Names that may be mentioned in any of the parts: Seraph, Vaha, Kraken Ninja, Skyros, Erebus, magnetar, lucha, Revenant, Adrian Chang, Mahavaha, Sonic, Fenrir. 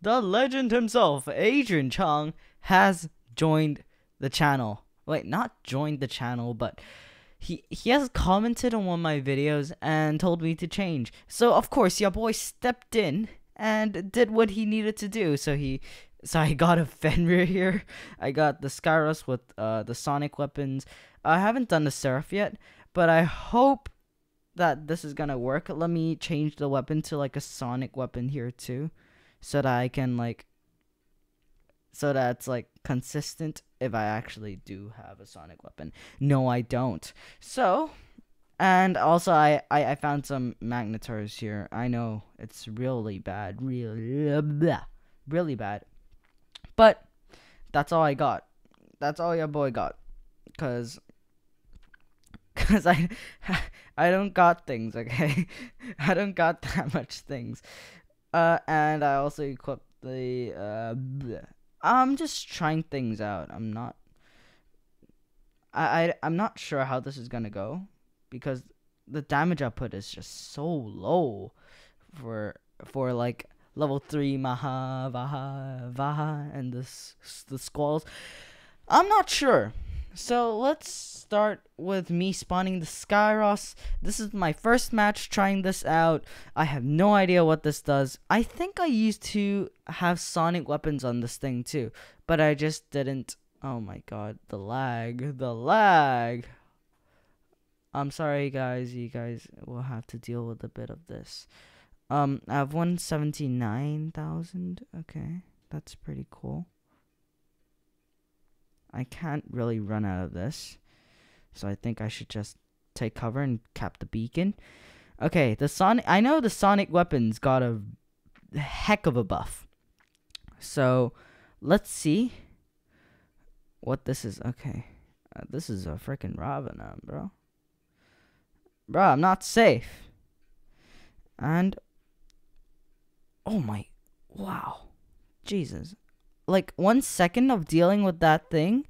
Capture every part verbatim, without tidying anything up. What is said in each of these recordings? the legend himself, Adrian Chang, has joined the channel. Wait, not joined the channel, but he he has commented on one of my videos and told me to change. So of course your boy stepped in and did what he needed to do. So he so I got a Fenrir here. I got the Skyros with uh the Sonic weapons. I haven't done the Seraph yet, but I hope that this is gonna work. Let me change the weapon to like a Sonic weapon here too, so that I can like, so that it's like consistent if I actually do have a Sonic weapon. No, I don't. So, and also I, I, I found some magnetars here. I know it's really bad, really, blah, really bad. But that's all I got. That's all your boy got. Cause, cause I, I don't got things, okay? I don't got that much things. Uh, and I also equipped the, uh, bleh. I'm just trying things out. I'm not, I, I, I'm not sure how this is gonna go, because the damage output is just so low for, for like, level three Mahavaha, Vaha, and this, the squalls. I'm not sure. So let's start with me spawning the Skyros. This is my first match trying this out. I have no idea what this does. I think I used to have Sonic weapons on this thing too, but I just didn't. Oh my god, the lag, the lag. I'm sorry guys, you guys will have to deal with a bit of this. Um, I have one hundred seventy-nine thousand, okay, that's pretty cool. I can't really run out of this, so I think I should just take cover and cap the beacon. Okay, the Sonic, I know the Sonic weapons got a heck of a buff, so let's see what this is. Okay, uh, this is a freaking Revenant, bro. Bro, I'm not safe. And, oh my, wow, Jesus. Like, one second of dealing with that thing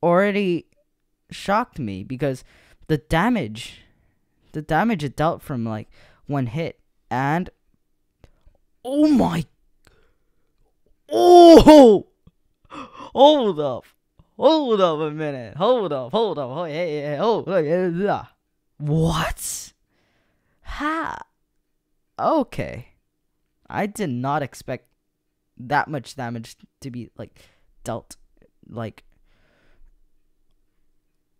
already shocked me, because the damage, the damage it dealt from, like, one hit, and, oh my, oh, hold up, hold up a minute, hold up, hold up, oh, yeah, yeah, oh, yeah, what? Ha, okay, I did not expect that much damage to be like dealt. Like,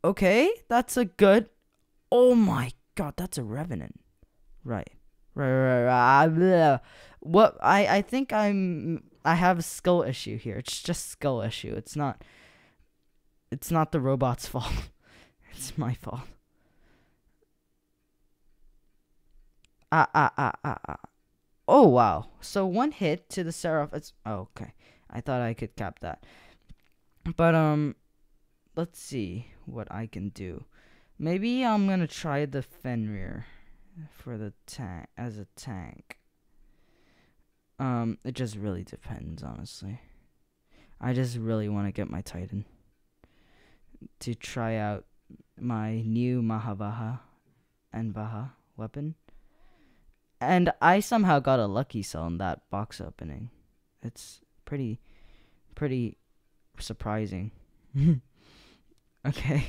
okay, that's a good, oh my god, that's a Revenant, right? What? I I think I'm I have a skill issue here. It's just skill issue. It's not it's not the robot's fault. It's my fault. Ah ah ah ah ah. Oh, wow. So one hit to the Seraph. It's, oh, okay. I thought I could cap that. But, um, let's see what I can do. Maybe I'm going to try the Fenrir for the tank, as a tank. Um, it just really depends, honestly. I just really want to get my Titan to try out my new Mahavaha and Vaha weapon. And I somehow got a lucky cell in that box opening. It's pretty, pretty surprising. Okay,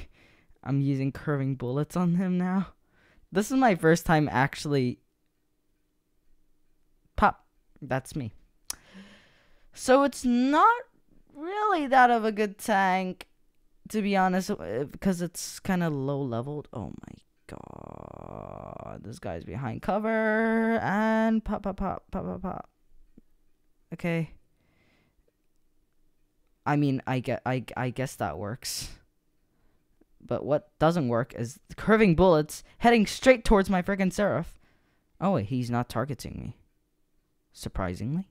I'm using curving bullets on him now. This is my first time actually... Pop, that's me. So it's not really that of a good tank, to be honest, because it's kind of low leveled. Oh my god, this guy's behind cover, and pop, pop, pop, pop, pop, pop. Okay. I mean, I get, I, I guess that works. But what doesn't work is the curving bullets heading straight towards my freaking Seraph. Oh wait, he's not targeting me. Surprisingly,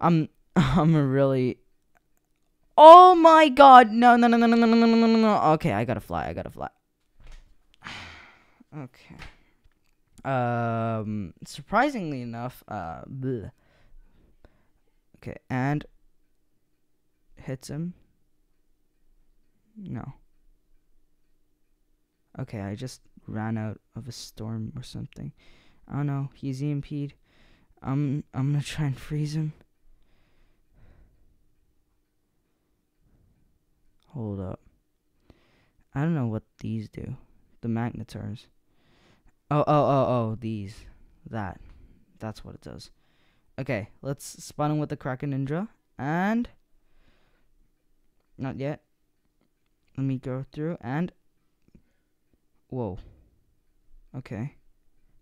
I'm, I'm really. Oh my god! No, no, no, no, no, no, no, no, no, no. Okay, I gotta fly. I gotta fly. Okay. Um, surprisingly enough, uh, bleh. Okay, and hits him. No. Okay, I just ran out of a storm or something. I don't know. He's E M P'd. I'm I'm gonna try and freeze him. Hold up. I don't know what these do. The magnetars. Oh, oh, oh, oh, these. That. That's what it does. Okay, let's spawn him with the Kraken Ninja. And... not yet. Let me go through and... whoa. Okay.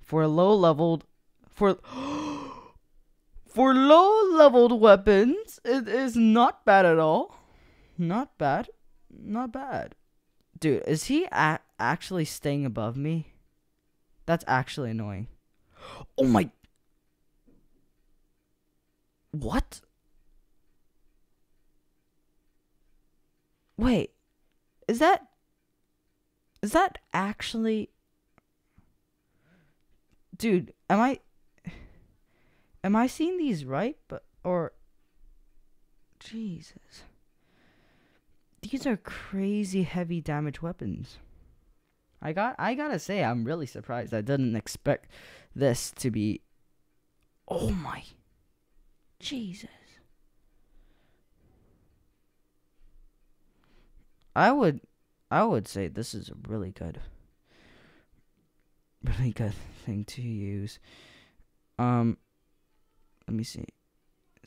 For a low-leveled... For... for low-leveled weapons, it is not bad at all. Not bad. Not bad. Dude, is he a actually staying above me? That's actually annoying. Oh my... what? Wait. Is that... is that actually... dude, am I... am I seeing these right? But or... Jesus. These are crazy heavy damage weapons. I got I gotta say, I'm really surprised. I didn't expect this to be... oh my... Jesus. I would... I would say this is a really good... really good thing to use. Um... Let me see.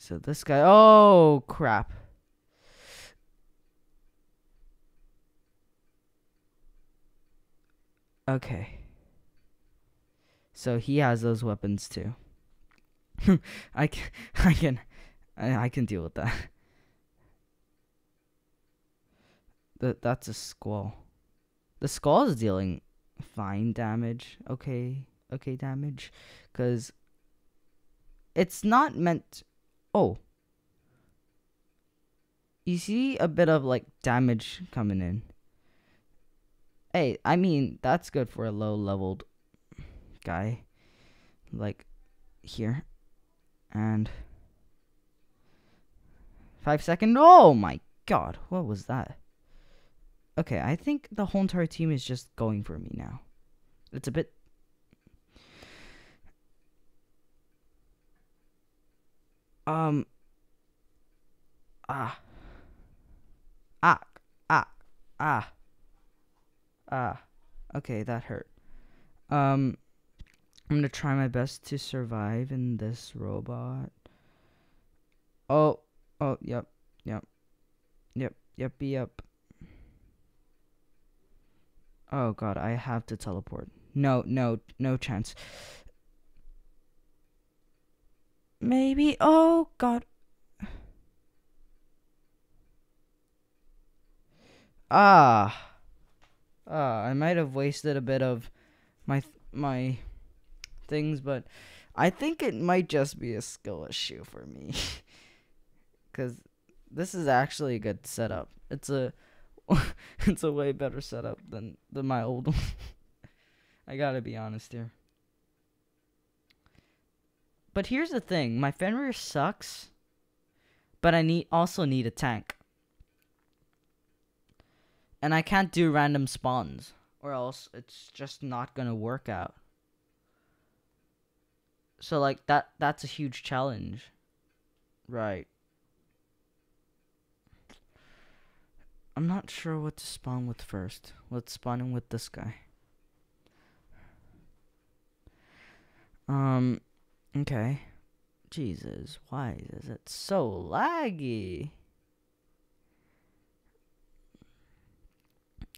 So this guy... oh, crap. Okay. So he has those weapons too. I can, I can, I can deal with that. That that's a squall. The squall is dealing fine damage. Okay, okay damage, because it's not meant. Oh. You see a bit of like damage coming in. Hey, I mean, that's good for a low-leveled guy, like, here, and five second, oh my god, what was that? Okay, I think the whole entire team is just going for me now. It's a bit... Um... Ah. Ah, ah, ah. Ah, okay, that hurt. Um, I'm gonna try my best to survive in this robot. Oh, oh, yep, yep, yep, yep, yep. Oh god, I have to teleport. No, no, no chance. Maybe, oh god. Ah. Uh, I might have wasted a bit of my th my things, but I think it might just be a skill issue for me. Because this is actually a good setup. It's a it's a way better setup than, than my old one. I gotta be honest here. But here's the thing. My Fenrir sucks, but I need also need a tank. And I can't do random spawns, or else it's just not gonna work out. So like that that's a huge challenge. Right. I'm not sure what to spawn with first. Let's spawn him with this guy. Um okay. Jesus, why is it so laggy?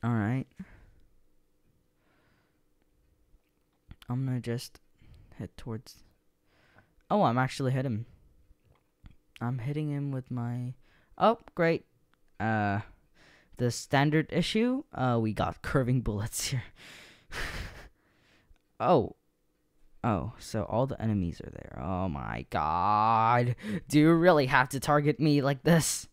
Alright. I'm gonna just head towards... oh, I'm actually hitting him. I'm hitting him with my... oh, great. Uh, the standard issue? Uh, we got curving bullets here. Oh. Oh, so all the enemies are there. Oh my god. Do you really have to target me like this?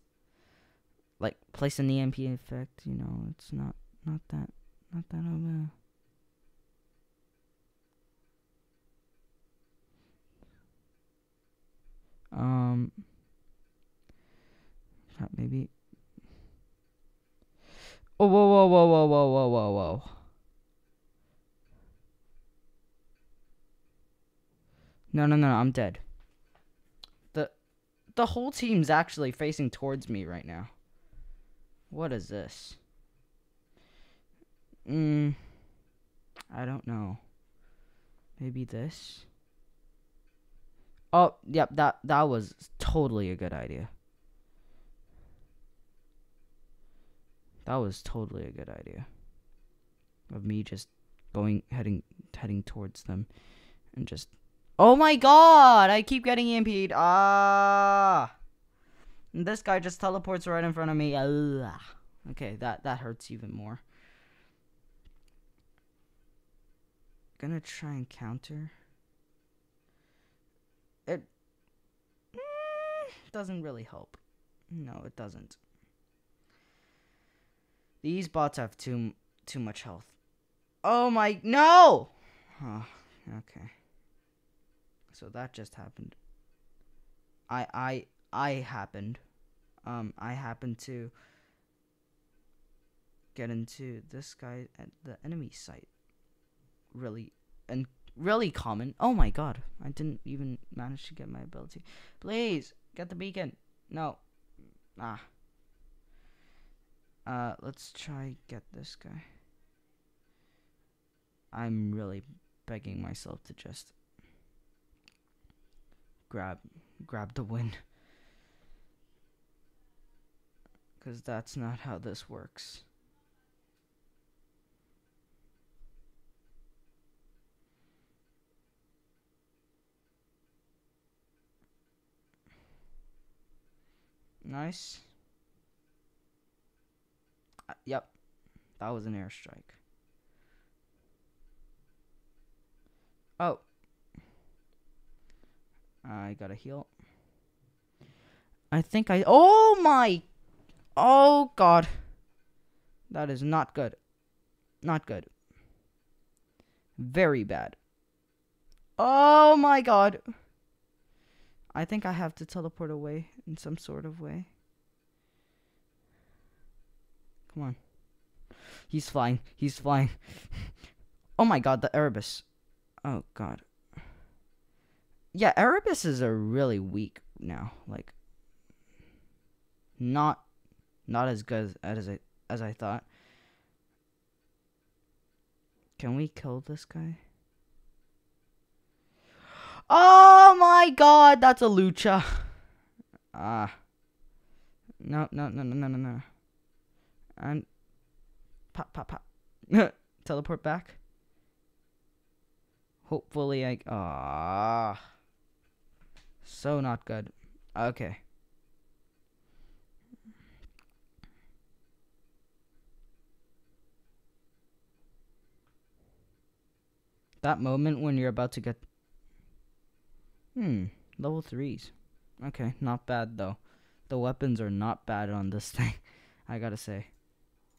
Like, place an E M P effect, you know, it's not, not that, not that over. Um, maybe. Oh, whoa, whoa, whoa, whoa, whoa, whoa, whoa, whoa. No, no, no, I'm dead. the whole team's actually facing towards me right now. What is this? Mm, I don't know. Maybe this? Oh, yep, that, that was totally a good idea. That was totally a good idea. Of me just going, heading, heading towards them. And just... Oh my god! I keep getting E M P'd. Ah! And this guy just teleports right in front of me. Ah. Okay, that, that hurts even more. Gonna try and counter. It mm, doesn't really help. No, it doesn't. These bots have too too much health. Oh my no! Huh, okay. So that just happened. I I I happened. Um, I happened to get into this guy at the enemy site. Really and really common. Oh my god, I didn't even manage to get my ability. Please get the beacon. No. Ah. Uh let's try get this guy. I'm really begging myself to just grab grab the win. 'Cause that's not how this works. Nice. Uh, yep. That was an airstrike. Oh. I gotta heal. I think I... Oh my... Oh god. That is not good. Not good. Very bad. Oh my god. I think I have to teleport away in some sort of way. Come on. He's flying. He's flying. Oh my god, the Erebus. Oh god. Yeah, Erebuses are really weak now. Like, not not as good as I, as I thought. Can we kill this guy? Oh my god, that's a lucha. Ah. No, no, no, no, no, no, no. And pop, pop, pop. Teleport back. Hopefully I... Ah. So not good. Okay. That moment when you're about to get... Hmm, level threes. Okay, not bad though. The weapons are not bad on this thing, I gotta say.